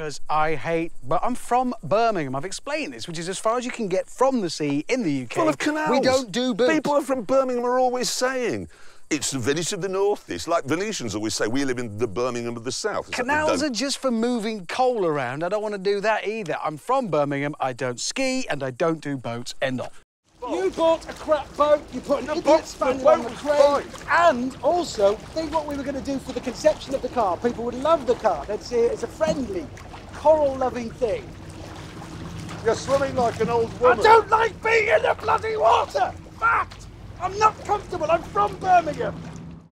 because I hate... But I'm from Birmingham. I've explained this, which is as far as you can get from the sea in the UK. Full of canals. We don't do boobs. People from Birmingham are always saying, it's the Venice of the North, this. Like Venetians always say, we live in the Birmingham of the South. It's canals are just for moving coal around. I don't want to do that either. I'm from Birmingham. I don't ski and I don't do boats. End of. You bought a crap boat, you put an idiot's fan on the crane, and also think what we were going to do for the conception of the car. People would love the car. They'd see it as a friendly, coral-loving thing. You're swimming like an old woman. I don't like being in the bloody water! Fact! I'm not comfortable. I'm from Birmingham.